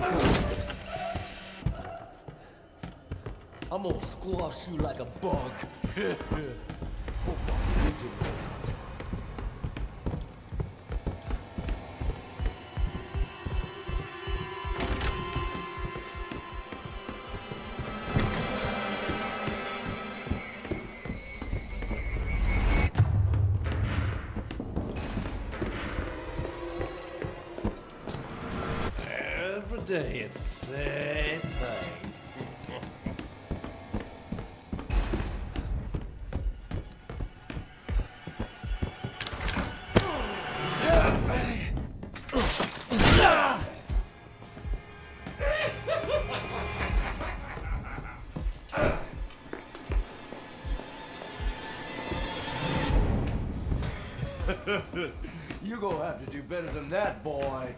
I'm gonna squash you like a bug. Day, it's the same thing. You're gonna have to do better than that, boy.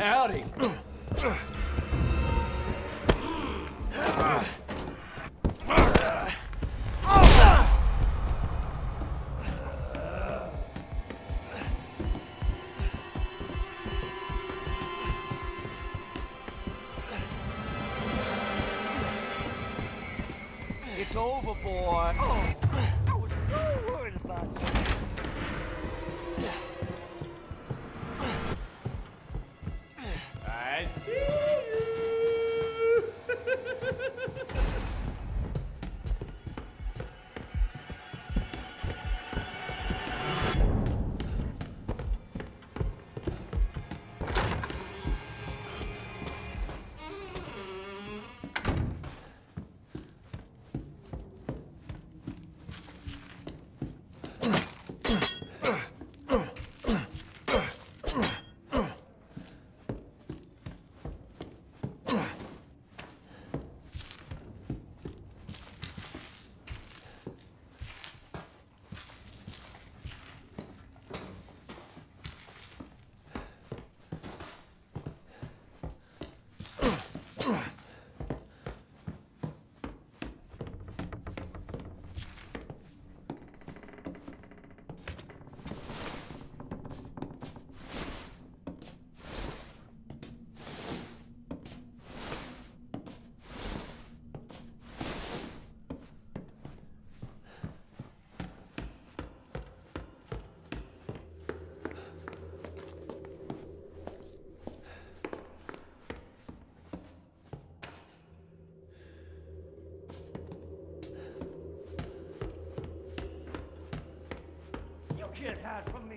Howdy. It's over, boy. Oh, I was so worried about you. I see you. Get hot from